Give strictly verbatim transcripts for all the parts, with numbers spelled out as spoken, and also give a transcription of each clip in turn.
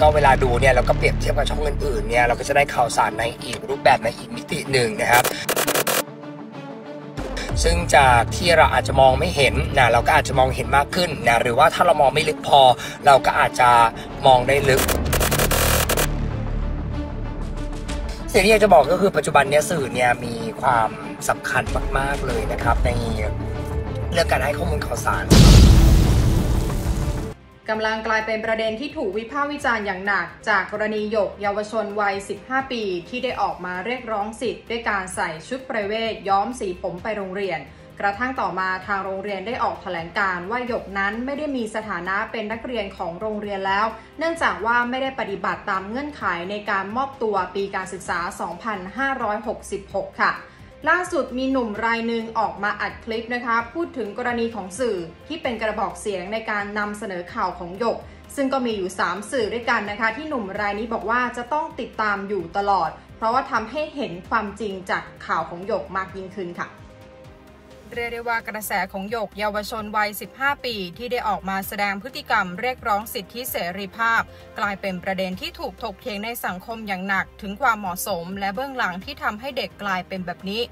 ก็เวลาดูเนี่ยเราก็เปรียบเทียบกับช่องอื่นๆเนี่ยเราก็จะได้ข่าวสารในอีกรูปแบบในอีกมิติหนึ่งนะครับซึ่งจากที่เราอาจจะมองไม่เห็นนะเราก็อาจจะมองเห็นมากขึ้นนะหรือว่าถ้าเรามองไม่ลึกพอเราก็อาจจะมองได้ลึกสิ่งที่อยากจะบอกก็คือปัจจุบันเนี้ยสื่อเนี่ยมีความสำคัญมากๆเลยนะครับในเรื่องการให้ข้อมูลข่าวสารกำลังกลายเป็นประเด็นที่ถูกวิพากษ์วิจารณ์อย่างหนักจากกรณีหยกเยาวชนวัยสิบห้าปีที่ได้ออกมาเรียกร้องสิทธิ์ด้วยการใส่ชุดประเวทย้อมสีผมไปโรงเรียนกระทั่งต่อมาทางโรงเรียนได้ออกแถลงการณ์ว่าหยกนั้นไม่ได้มีสถานะเป็นนักเรียนของโรงเรียนแล้วเนื่องจากว่าไม่ได้ปฏิบัติตามเงื่อนไขในการมอบตัวปีการศึกษาสองพันห้าร้อยหกสิบหกค่ะล่าสุดมีหนุ่มรายหนึ่งออกมาอัดคลิปนะคะพูดถึงกรณีของสื่อที่เป็นกระบอกเสียงในการนำเสนอข่าวของหยกซึ่งก็มีอยู่สามสื่อด้วยกันนะคะที่หนุ่มรายนี้บอกว่าจะต้องติดตามอยู่ตลอดเพราะว่าทำให้เห็นความจริงจากข่าวของหยกมากยิ่งขึ้นค่ะเรียกได้ว่ากระแสของหยกเยาวชนวัยสิบห้าปีที่ได้ออกมาแสดงพฤติกรรมเรียกร้องสิทธิเสรีภาพกลายเป็นประเด็นที่ถูกถกเถียงในสังคมอย่างหนักถึงความเหมาะสมและเบื้องหลังที่ทำให้เด็กกลายเป็นแบบนี้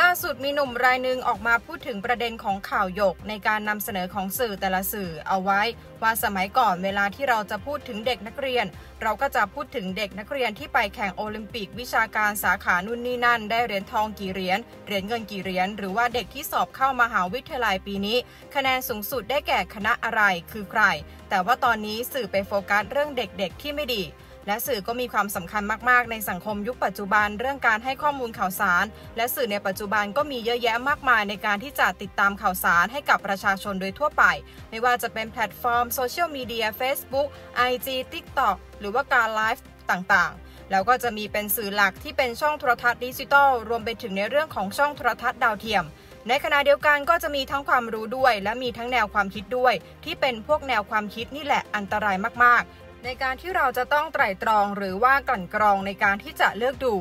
ล่าสุดมีหนุ่มรายหนึ่งออกมาพูดถึงประเด็นของข่าวหยกในการนำเสนอของสื่อแต่ละสื่อเอาไว้ว่าสมัยก่อนเวลาที่เราจะพูดถึงเด็กนักเรียนเราก็จะพูดถึงเด็กนักเรียนที่ไปแข่งโอลิมปิกวิชาการสาขานู่นนี่นั่นได้เหรียญทองกี่เหรียญเหรียญเงินกี่เหรียญหรือว่าเด็กที่สอบเข้ามหาวิทยาลัยปีนี้คะแนนสูงสุดได้แก่คณะอะไรคือใครแต่ว่าตอนนี้สื่อไปโฟกัสเรื่องเด็กๆที่ไม่ดีและสื่อก็มีความสำคัญมากๆในสังคมยุคปัจจุบันเรื่องการให้ข้อมูลข่าวสารและสื่อในปัจจุบันก็มีเยอะแยะมากมายในการที่จะติดตามข่าวสารให้กับประชาชนโดยทั่วไปไม่ว่าจะเป็นแพลตฟอร์มโซเชียลมีเดีย Facebook ไอ จี TikTok หรือว่าการไลฟ์ต่างๆแล้วก็จะมีเป็นสื่อหลักที่เป็นช่องโทรทัศน์ดิจิทัลรวมไปถึงในเรื่องของช่องโทรทัศน์ดาวเทียมในขณะเดียวกันก็จะมีทั้งความรู้ด้วยและมีทั้งแนวความคิดด้วยที่เป็นพวกแนวความคิดนี่แหละอันตรายมากๆในการที่เราจะต้องไตร่ตรองหรือว่ากลั่นกรองในการที่จะเลือกดู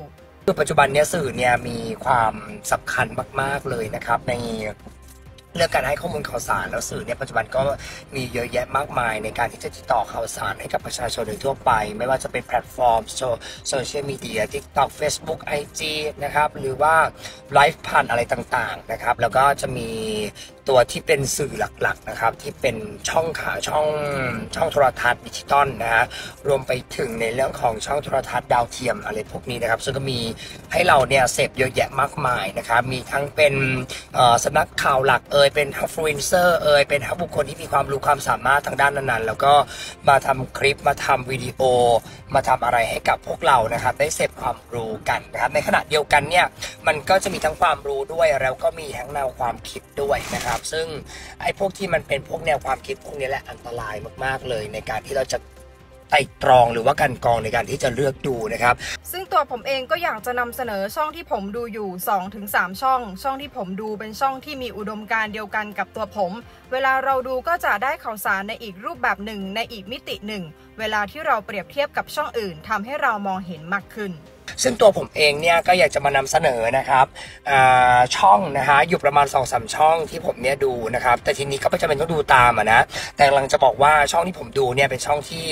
คือปัจจุบันเนี่ยสื่อเนี่ยมีความสำคัญมากๆเลยนะครับในเรื่องการให้ข้อมูลข่าวสารแล้วสื่อเนี่ยปัจจุบันก็มีเยอะแยะมากมายในการที่จะติดต่อข่าวสารให้กับประชาชนโดยทั่วไปไม่ว่าจะเป็นแพลตฟอร์มโซเชียลมีเดีย TikTok Facebook ไอ จี นะครับหรือว่าไลฟ์ผ่านอะไรต่างๆนะครับแล้วก็จะมีตัวที่เป็นสื่อหลักๆนะครับที่เป็นช่องข่าวช่องช่องโทรทัศน์ดิจิตอลนะฮะรวมไปถึงในเรื่องของช่องโทรทัศน์ดาวเทียมอะไรพวกนี้นะครับซึ่งก็มีให้เราเนี่ยเสพเยอะแยะมากมายนะครับมีทั้งเป็นสำนักข่าวหลักเอ่ยเป็นอินฟลูเอนเซอร์เอ่ยเป็นบุคคลที่มีความรู้ความสามารถทางด้านนั้นๆแล้วก็มาทำคลิปมาทำวิดีโอมาทำอะไรให้กับพวกเรานะครับได้เสพความรู้กันนะครับในขณะเดียวกันเนี่ยมันก็จะมีทั้งความรู้ด้วยแล้วก็มีทั้งแนวความคิดด้วยนะครับซึ่งไอ้พวกที่มันเป็นพวกแนวความคิดพวกนี้แหละอันตรายมากๆเลยในการที่เราจะไต่ตรองหรือว่าการกรองในการที่จะเลือกดูนะครับซึ่งตัวผมเองก็อยากจะนำเสนอช่องที่ผมดูอยู่ สองถึงสาม ช่องช่องที่ผมดูเป็นช่องที่มีอุดมการณ์เดียวกันกับตัวผมเวลาเราดูก็จะได้ข่าวสารในอีกรูปแบบหนึ่งในอีกมิติหนึ่งเวลาที่เราเปรียบเทียบกับช่องอื่นทำให้เรามองเห็นมากขึ้นซึ่งตัวผมเองเนี่ยก็อยากจะมานำเสนอนะครับช่องนะฮะอยู่ประมาณ สองถึงสาม ช่องที่ผมเนี่ยดูนะครับแต่ทีนี้ก็ไม่จำเป็นต้องดูตามนะแต่กำลังจะบอกว่าช่องที่ผมดูเนี่ยเป็นช่องที่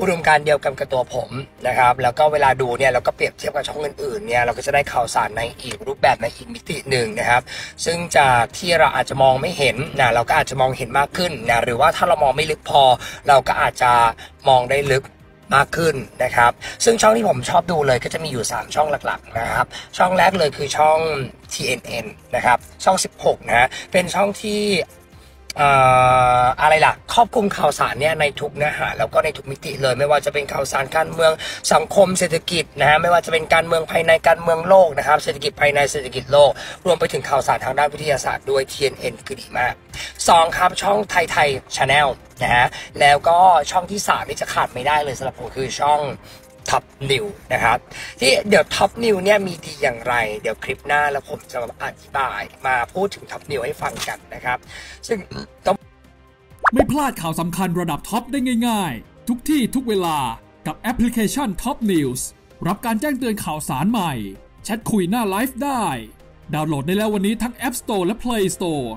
อุดมการณ์เดียวกันกับตัวผมนะครับแล้วก็เวลาดูเนี่ยเราก็เปรียบเทียบกับช่องอื่นๆเนี่ยเราก็จะได้ข่าวสารในอีกรูปแบบในอีกมิติหนึ่งนะครับซึ่งจากที่เราอาจจะมองไม่เห็นนะเราก็อาจจะมองเห็นมากขึ้นนะหรือว่าถ้าเรามองไม่ลึกพอเราก็อาจจะมองได้ลึกมากขึ้นนะครับซึ่งช่องที่ผมชอบดูเลยก็จะมีอยู่สามช่องหลักๆนะครับช่องแรกเลยคือช่อง ที เอ็น เอ็น นะครับช่องสิบหกนะเป็นช่องที่อะไรล่ะครอบคลุมข่าวสารเนี่ยในทุกเนื้อหาแล้วก็ในทุกมิติเลยไม่ว่าจะเป็นข่าวสารการเมืองสังคมเศรษฐกิจนะฮะไม่ว่าจะเป็นการเมืองภายในการเมืองโลกนะครับเศรษฐกิจภายในเศรษฐกิจโลกรวมไปถึงข่าวสารทางด้านวิทยาศาสตร์ด้วย ที เอ็น เอ็น คือดีมากสองครับช่องไทยไทย Channel นะฮะแล้วก็ช่องที่สามที่จะขาดไม่ได้เลยสำหรับผมคือช่องท็อปนิวนะครับที่เดี๋ยวท็อปนิวเนี่ยมีดีอย่างไรเดี๋ยวคลิปหน้าแล้วผมจะอธิบายมาพูดถึงท็อปนิวให้ฟังกันนะครับซึ่งไม่พลาดข่าวสำคัญระดับท็อปได้ง่ายๆทุกที่ทุกเวลากับแอปพลิเคชัน Top News รับการแจ้งเตือนข่าวสารใหม่แชทคุยหน้าไลฟ์ได้ดาวน์โหลดได้แล้ววันนี้ทั้ง App Store และ Play Store